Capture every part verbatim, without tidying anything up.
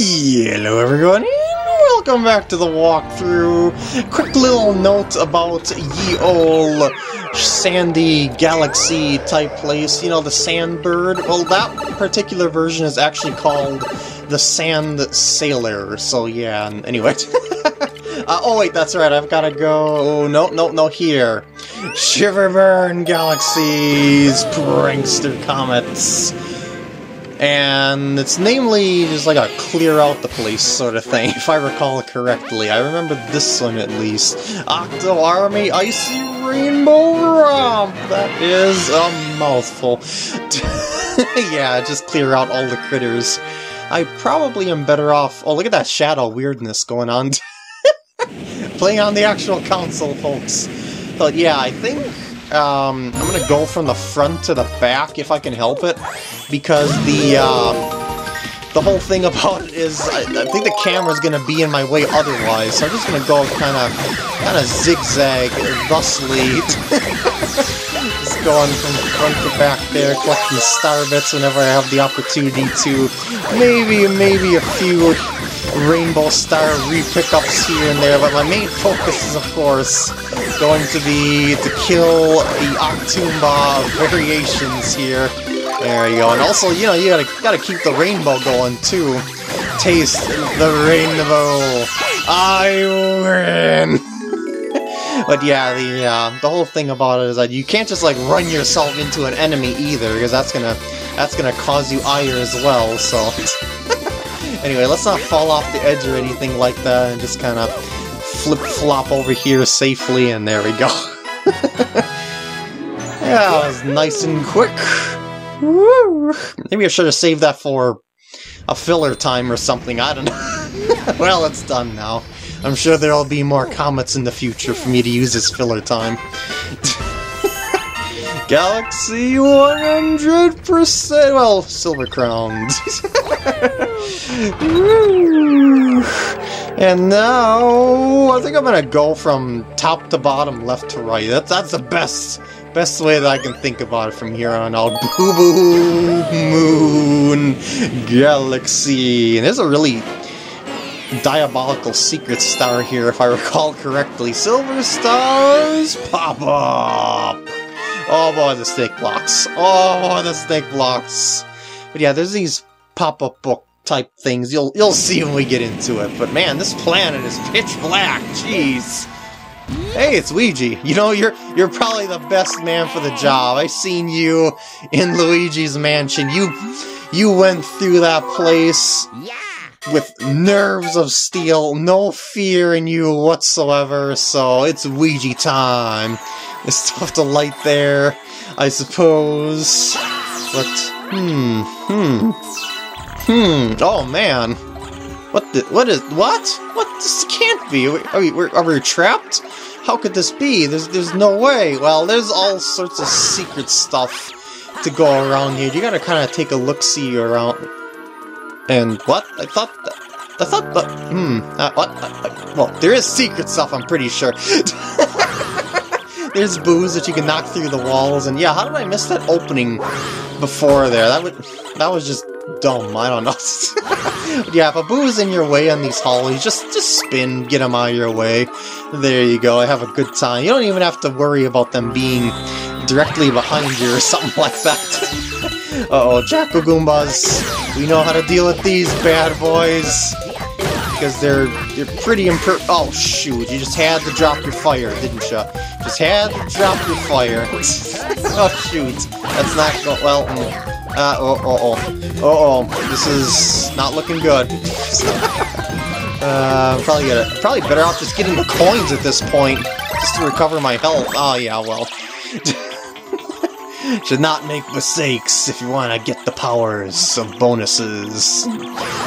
Hello everyone, welcome back to the walkthrough. Quick little note about ye ol' sandy galaxy type place, you know, the sand bird. Well, that particular version is actually called the Sand Sailor, so yeah, anyway. Uh, oh wait, that's right, I've gotta go... no, no, no, here. Shiverburn Galaxy's prankster comets. And it's namely just like a clear out the place sort of thing, if I recall correctly. I remember this one at least. Octo Army Icy Rainbow Romp! That is a mouthful. Yeah, just clear out all the critters. I probably am better off... oh, look at that shadow weirdness going on. Playing on the actual console, folks. But yeah, I think um, I'm gonna go from the front to the back if I can help it, because the um, the whole thing about it is I, I think the camera's gonna be in my way otherwise. So I'm just gonna go kind of kind of zigzag thusly, just going from the front to back there, collecting star bits whenever I have the opportunity to. Maybe maybe a few rainbow star re-pickups here and there, but my main focus is, of course, going to be to kill the Octumba variations here. There you go. And also, you know, you gotta, gotta keep the rainbow going, too. Taste the rainbow. I win! But yeah, the uh, the whole thing about it is that you can't just like run yourself into an enemy either, because that's gonna that's gonna cause you ire as well, so... Anyway, let's not fall off the edge or anything like that, and just kind of flip-flop over here safely, and there we go. Yeah, that was nice and quick. Woo! Maybe I should have saved that for a filler time or something, I don't know. Well, it's done now. I'm sure there'll be more comets in the future for me to use as filler time. Galaxy one hundred percent! Well, silver crowned. And now, I think I'm gonna go from top to bottom, left to right. That's, that's the best best way that I can think about it from here on out. Boo Boo Moon Galaxy. And there's a really diabolical secret star here, if I recall correctly. Silver stars pop up! Oh boy, the snake blocks. Oh boy, the snake blocks. But yeah, there's these pop-up book type things. You'll you'll see when we get into it. But man, this planet is pitch black. Jeez. Hey, it's Ouija. You know, you're you're probably the best man for the job. I seen you in Luigi's Mansion. You you went through that place with nerves of steel, no fear in you whatsoever. So it's Ouija time. There's stuff to light there, I suppose. But, hmm, hmm, hmm, oh man. What the, what is, what? What, this can't be. Are we, are we trapped? How could this be? There's, there's no way. Well, there's all sorts of secret stuff to go around here. You gotta kind of take a look-see around. And what? I thought, I thought, the, hmm, uh, what? Uh, well, there is secret stuff, I'm pretty sure. There's boos that you can knock through the walls, and yeah, how did I miss that opening before there? That would, that was just dumb, I don't know. But yeah, if a boo is in your way on these hallways, just, just spin, get them out of your way. There you go, I have a good time. You don't even have to worry about them being directly behind you or something like that. Uh-oh, Jack o' Goombas. We know how to deal with these bad boys, because they're they're pretty imper- oh shoot, you just had to drop your fire, didn't you? Just had to drop your fire. Oh shoot, that's not go- well, mm. uh, oh, oh, oh, oh, oh, this is not looking good. uh, probably gotta, probably better off just getting the coins at this point, just to recover my health. Oh yeah, well. Should not make mistakes if you want to get the powers of bonuses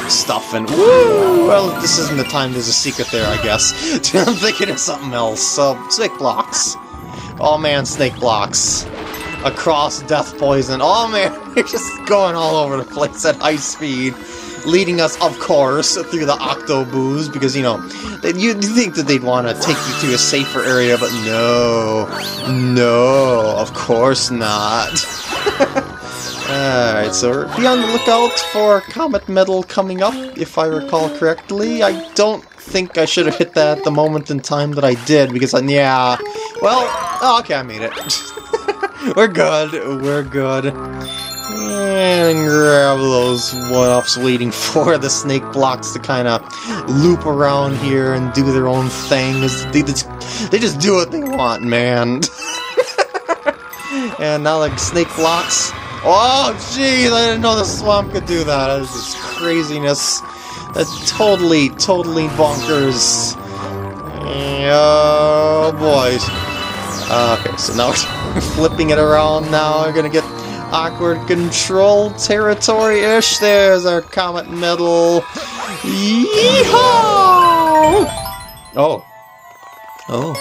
stuff and woo! Well, this isn't the time, there's a secret there, I guess. I'm thinking of something else. So, snake blocks. Oh man, snake blocks. Across death poison. Oh man, they're just going all over the place at high speed. Leading us, of course, through the Octoboos, because, you know, you'd think that they'd want to take you to a safer area, but no. No, of course not. Alright, so be on the lookout for Comet Medal coming up, if I recall correctly. I don't think I should have hit that at the moment in time that I did, because I, yeah, well, oh, okay, I made it. We're good, we're good. And grab those one-ups waiting for the snake blocks to kind of loop around here and do their own thing. They just, they just do what they want, man. And now like snake blocks. Oh, jeez, I didn't know the swamp could do that. This is craziness. That's totally, totally bonkers. Oh, boy. Uh, okay, so now we're flipping it around now. We're going to get awkward control territory-ish. There's our Comet Medal. Yeehaw! Oh. Oh.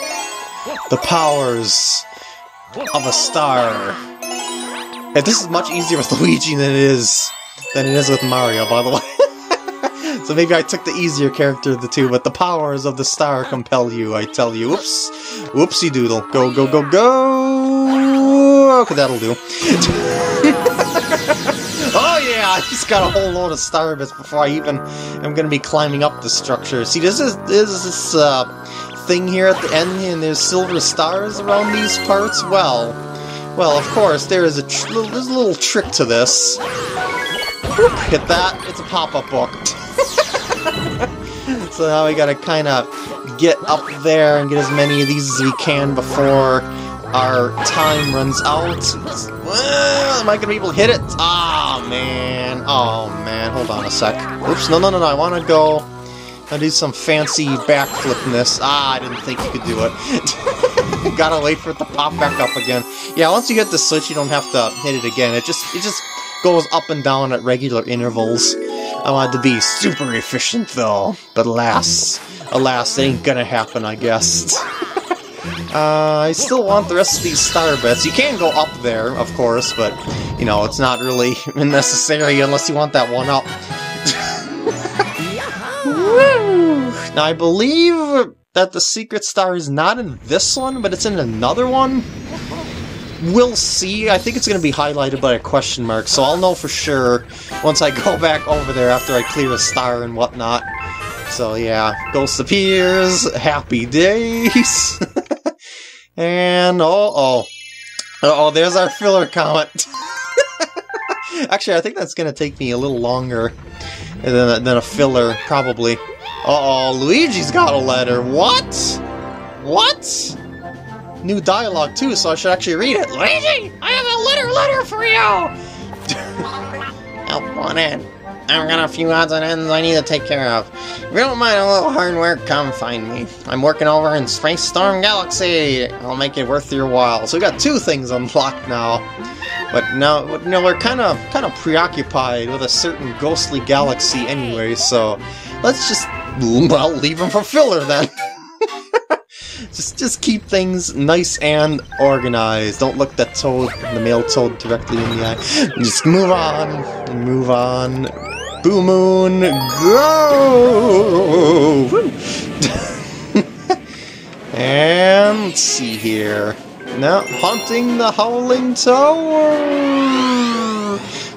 The powers of a star. If this is much easier with Luigi than it is than it is with Mario, by the way. So maybe I took the easier character of the two, but the powers of the star compel you, I tell you. Oops. Whoopsie doodle. Go, go, go, go! Okay, that'll do. Oh yeah, I just got a whole load of star bits before I even am gonna be climbing up the structure. See, this is this is this uh thing here at the end, and there's silver stars around these parts. Well, Well, of course, there is a tr there's a little trick to this. Whoop, hit that. It's a pop-up book. So now we gotta kind of get up there and get as many of these as we can before our time runs out. Well, am I gonna be able to hit it? Ah, oh, man. Oh, man. Hold on a sec. Oops. No, no, no, no. I want to go and do some fancy backflipness. Ah, I didn't think you could do it. Gotta wait for it to pop back up again. Yeah, once you get the switch, you don't have to hit it again. It just it just goes up and down at regular intervals. I wanted to be super efficient though, but alas, alas, it ain't gonna happen, I guess. uh, I still want the rest of these star bits. You can go up there, of course, but you know it's not really necessary unless you want that one up. Now, I believe that the secret star is not in this one, but it's in another one. We'll see. I think it's going to be highlighted by a question mark, so I'll know for sure once I go back over there after I clear a star and whatnot. So, yeah. Ghost appears. Happy days. And, uh-oh. Uh-oh, there's our filler comet. Actually, I think that's going to take me a little longer than, than a filler, probably. Uh-oh, Luigi's got a letter. What? What? New dialogue, too, so I should actually read it. Luigi, I have a letter letter for you! Help on in. I've got a few odds and ends I need to take care of. If you don't mind a little hardware, come find me. I'm working over in Space Storm Galaxy. I'll make it worth your while. So we got two things unlocked now. But now, you know, we're kind of, kind of preoccupied with a certain ghostly galaxy anyway, so let's just... Well, leave them for filler then. just, just keep things nice and organized. Don't look that toad, the male toad, directly in the eye. Just move on, move on. Boo Moon, go! And let's see here. Now, haunting the Howling Tower.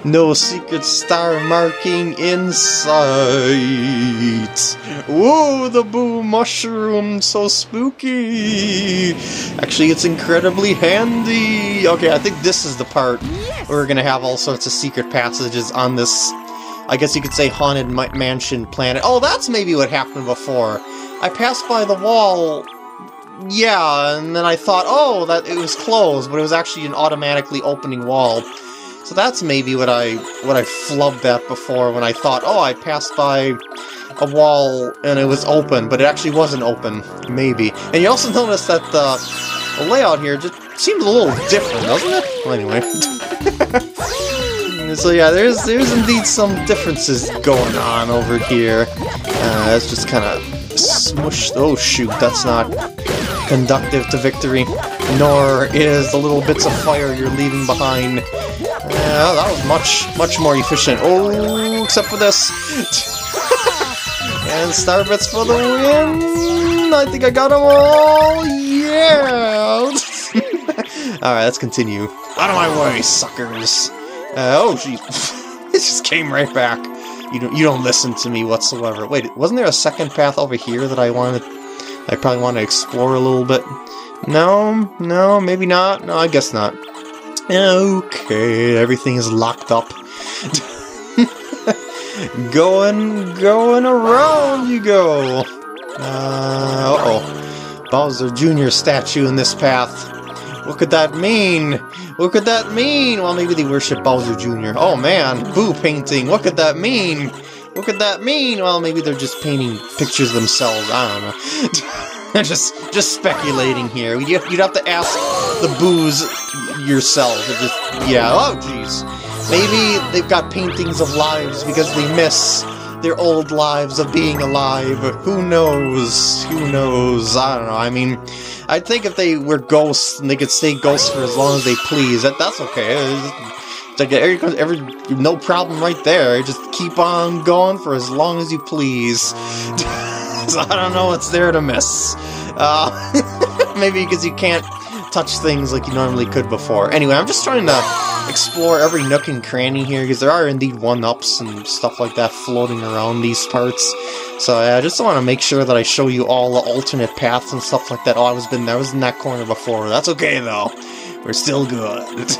No secret star marking in sight. Whoa, the Boo Mushroom, so spooky. Actually, it's incredibly handy. Okay, I think this is the part yes. where we're gonna have all sorts of secret passages on this, I guess you could say, haunted mansion planet. Oh, that's maybe what happened before. I passed by the wall, yeah, and then I thought, oh, that it was closed, but it was actually an automatically opening wall. So that's maybe what I what I flubbed at before when I thought, oh, I passed by a wall and it was open, but it actually wasn't open, maybe. And you also notice that the, the layout here just seems a little different, doesn't it? Well, anyway. So yeah, there's there's indeed some differences going on over here. Uh, that's just kind of smushed. Oh shoot, that's not conductive to victory, nor is the little bits of fire you're leaving behind. Yeah, that was much, much more efficient. Oh, except for this. And star bits for the win! I think I got them all! Yeah! Alright, let's continue. Out of my way, suckers! Uh, oh, geez. It just came right back. You don't, you don't listen to me whatsoever. Wait, wasn't there a second path over here that I wanted... I probably want to explore a little bit? No, no, maybe not. No, I guess not. Okay, everything is locked up. Going, going around you go! Uh, uh-oh. Bowser Junior statue in this path. What could that mean? What could that mean? Well, maybe they worship Bowser Junior Oh man, Boo painting. What could that mean? What could that mean? Well, maybe they're just painting pictures themselves. I don't know. just just speculating here. You'd have to ask the Boos yourself. Just, yeah, oh jeez. Maybe they've got paintings of lives because they miss their old lives of being alive. Who knows? Who knows? I don't know. I mean, I think if they were ghosts and they could stay ghosts for as long as they please, that that's okay. It's like every, every no problem right there. Just keep on going for as long as you please. So I don't know what's there to miss. Uh, maybe because you can't touch things like you normally could before. Anyway, I'm just trying to explore every nook and cranny here, because there are indeed one-ups and stuff like that floating around these parts. So yeah, I just want to make sure that I show you all the alternate paths and stuff like that. Oh, I was been there, I was in that corner before. That's okay though. We're still good.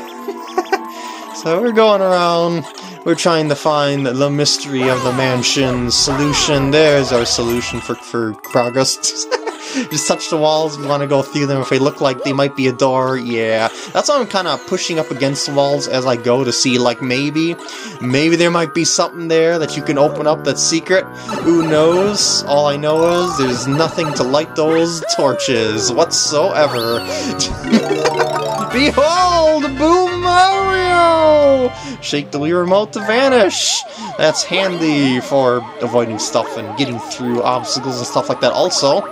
So we're going around. We're trying to find the mystery of the mansion's solution. There's our solution for for progress. Just touch the walls, we want to go through them. If they look like they might be a door, yeah. That's why I'm kind of pushing up against the walls as I go to see, like, maybe... Maybe there might be something there that you can open up that's secret. Who knows? All I know is there's nothing to light those torches whatsoever. Behold! Boo Mario! Shake the Wii remote to vanish! That's handy for avoiding stuff and getting through obstacles and stuff like that also.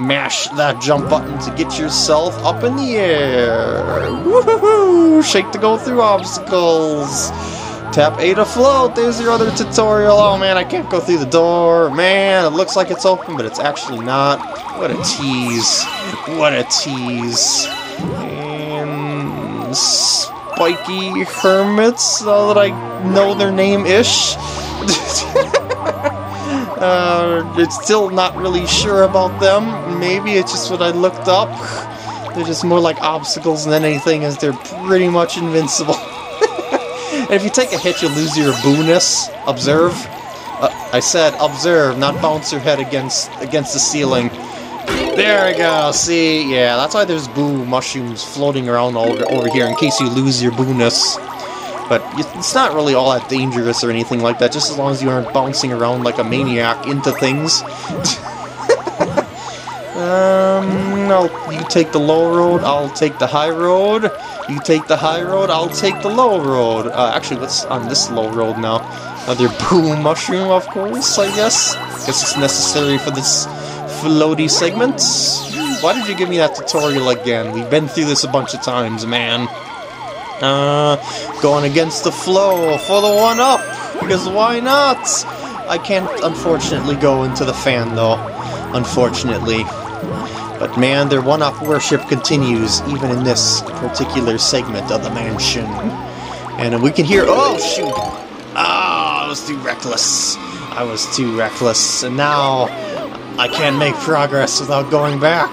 Mash that jump button to get yourself up in the air. Woohoo! Shake to go through obstacles. Tap A to float. There's your other tutorial. Oh man, I can't go through the door. Man, it looks like it's open, but it's actually not. What a tease. What a tease. And spiky hermits, now that I know their name-ish. Uh, it's still not really sure about them. Maybe it's just what I looked up. They're just more like obstacles than anything, as they're pretty much invincible. And if you take a hit, you lose your boo-ness. Observe. Uh, I said observe, not bounce your head against against the ceiling. There we go, see? Yeah, that's why there's boo mushrooms floating around over, over here, in case you lose your boo-ness. But it's not really all that dangerous or anything like that, just as long as you aren't bouncing around like a maniac into things. um, I'll, you take the low road, I'll take the high road. You take the high road, I'll take the low road. Uh, actually, what's on this low road now? Another boo mushroom, of course, I guess. Guess it's necessary for this floaty segment. Why did you give me that tutorial again? We've been through this a bunch of times, man. Uh, going against the flow for the one-up, because why not? I can't, unfortunately, go into the fan, though, unfortunately. But man, their one-up worship continues, even in this particular segment of the mansion. And we can hear- oh, shoot! Ah, I was too reckless. I was too reckless, and now I can't make progress without going back.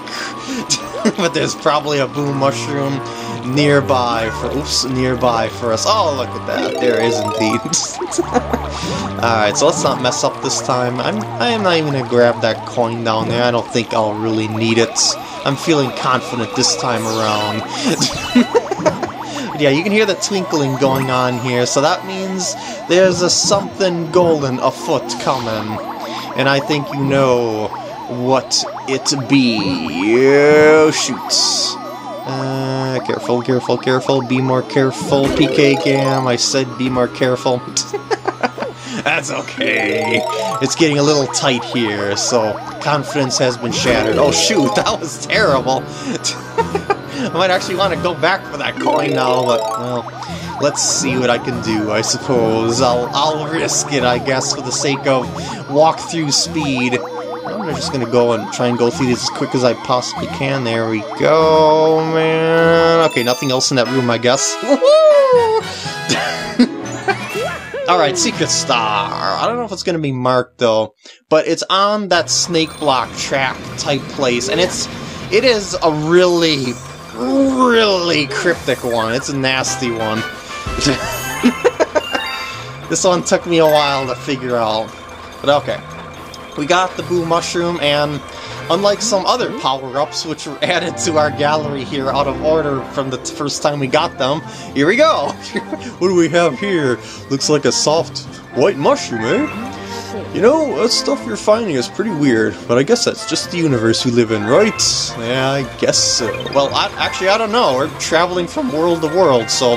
But there's probably a boo mushroom nearby for oops nearby for us. Oh, look at that! There is indeed. All right, so let's not mess up this time. I'm I am not even gonna grab that coin down there. I don't think I'll really need it. I'm feeling confident this time around. Yeah, you can hear the twinkling going on here, so that means there's a something golden afoot coming, and I think you know what it be. Oh, shoot. Uh, careful, careful, careful, be more careful, PkGam, I said be more careful. That's okay. It's getting a little tight here, so confidence has been shattered. Oh shoot, that was terrible. I might actually want to go back for that coin now, but, well, let's see what I can do, I suppose. I'll, I'll risk it, I guess, for the sake of walk-through speed. I'm just gonna go and try and go through this as quick as I possibly can. There we go, man. Okay, nothing else in that room, I guess. Woohoo! Alright, Secret Star. I don't know if it's going to be marked, though. But it's on that snake block track type place. And it's, it is a really, really cryptic one. It's a nasty one. This one took me a while to figure out. But okay. We got the Boo Mushroom, and unlike some other power-ups which were added to our gallery here out of order from the first time we got them, here we go! What do we have here? Looks like a soft white mushroom, eh? You know, that stuff you're finding is pretty weird, but I guess that's just the universe we live in, right? Yeah, I guess so. Well, I, actually, I don't know. We're traveling from world to world, so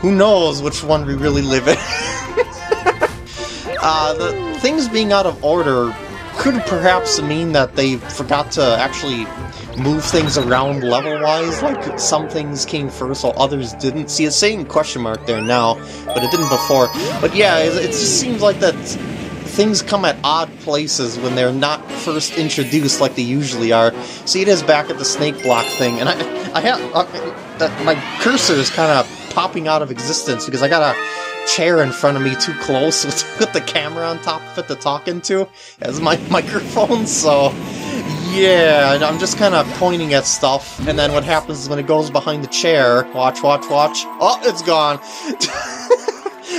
who knows which one we really live in. Uh, the things being out of order could perhaps mean that they forgot to actually move things around level-wise, like some things came first while others didn't. See, it's saying question mark there now, but it didn't before. But yeah, it, it just seems like that things come at odd places when they're not first introduced like they usually are. See, it is back at the snake block thing, and I, I have, uh, my cursor is kind of popping out of existence because I got a chair in front of me too close with the camera on top of it to talk into as my microphone, so yeah, and I'm just kind of pointing at stuff, and then what happens is when it goes behind the chair, watch, watch, watch, oh, it's gone!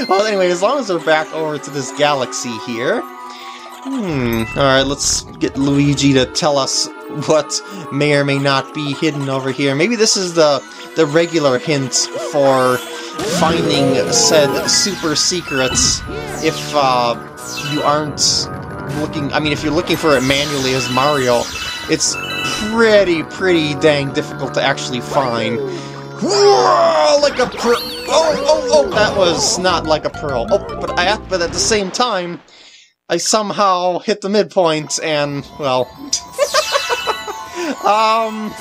Well, anyway, as long as we're back over to this galaxy here, hmm, alright, let's get Luigi to tell us what may or may not be hidden over here. Maybe this is the, the regular hint for finding said super secrets if uh, you aren't looking, I mean, if you're looking for it manually as Mario, it's pretty, pretty dang difficult to actually find. Whoa, like a pearl! Oh, oh, oh, that was not like a pearl. Oh, but, I, but at the same time, I somehow hit the midpoint and, well, um...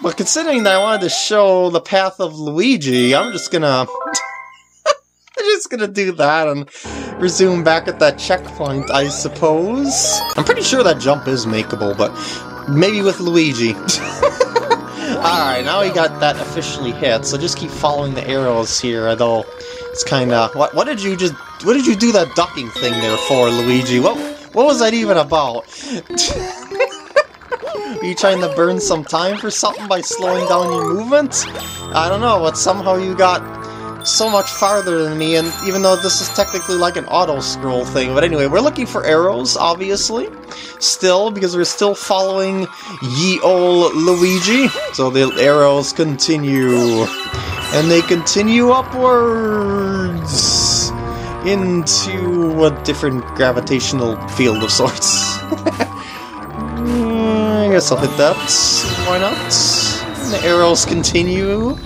But considering that I wanted to show the path of Luigi, I'm just gonna... I'm just gonna do that and resume back at that checkpoint, I suppose. I'm pretty sure that jump is makeable, but maybe with Luigi. Alright, now we got that officially hit, so just keep following the arrows here, although it's kinda... What, what did you just... What did you do that ducking thing there for, Luigi? What, what was that even about? Are you trying to burn some time for something by slowing down your movement? I don't know, but somehow you got so much farther than me, and even though this is technically like an auto-scroll thing. But anyway, we're looking for arrows, obviously, still, because we're still following ye ol' Luigi. So the arrows continue, and they continue upwards into a different gravitational field of sorts. I guess I'll hit that. Why not? And the arrows continue.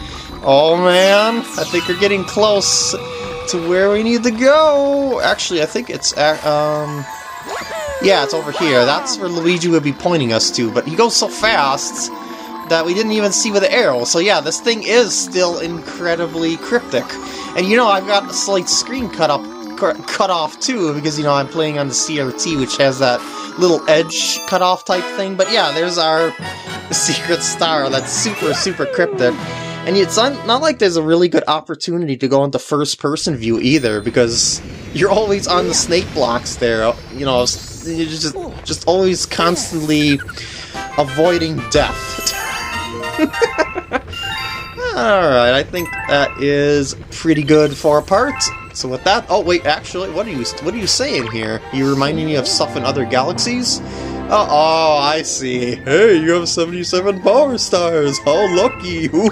Oh man, I think we're getting close to where we need to go. Actually, I think it's at, um, yeah, it's over here. That's where Luigi would be pointing us to. But he goes so fast that we didn't even see with the arrow. So yeah, this thing is still incredibly cryptic. And you know, I've got a slight screen cut up. Cut off too, because you know I'm playing on the C R T, which has that little edge cut off type thing. But yeah, there's our Secret Star that's super super cryptic, and it's not like there's a really good opportunity to go into first person view either, because you're always on the snake blocks there. You know, you're just just always constantly avoiding death. Alright, I think that is pretty good for a part. So with that, oh wait, actually, what are you what are you saying here? You reminding me of stuff in other galaxies? Uh oh, I see. Hey, you have seventy-seven power stars. How lucky! Ooh.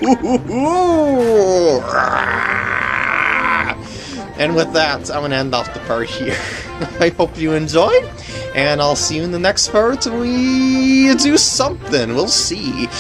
And with that, I'm gonna end off the part here. I hope you enjoyed, and I'll see you in the next part. We do something. We'll see.